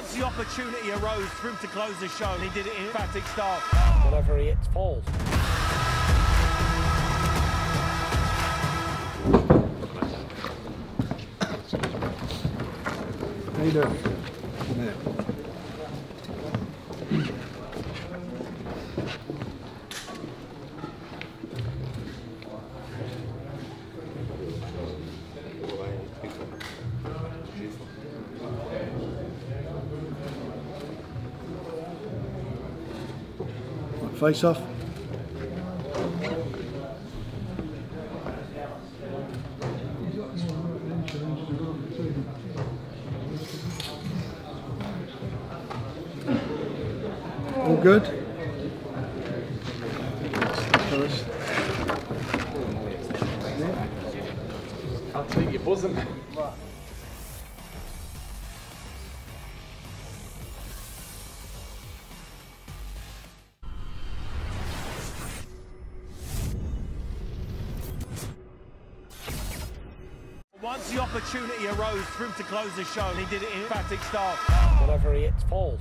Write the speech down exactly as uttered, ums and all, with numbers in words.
Once the opportunity arose for him to close the show, and he did it in emphatic style. Whatever he hits falls. How you doing? Face off. All good? I'll take your bosom. Once the opportunity arose for him to close the show, and he did it in emphatic style. Whatever he hits falls.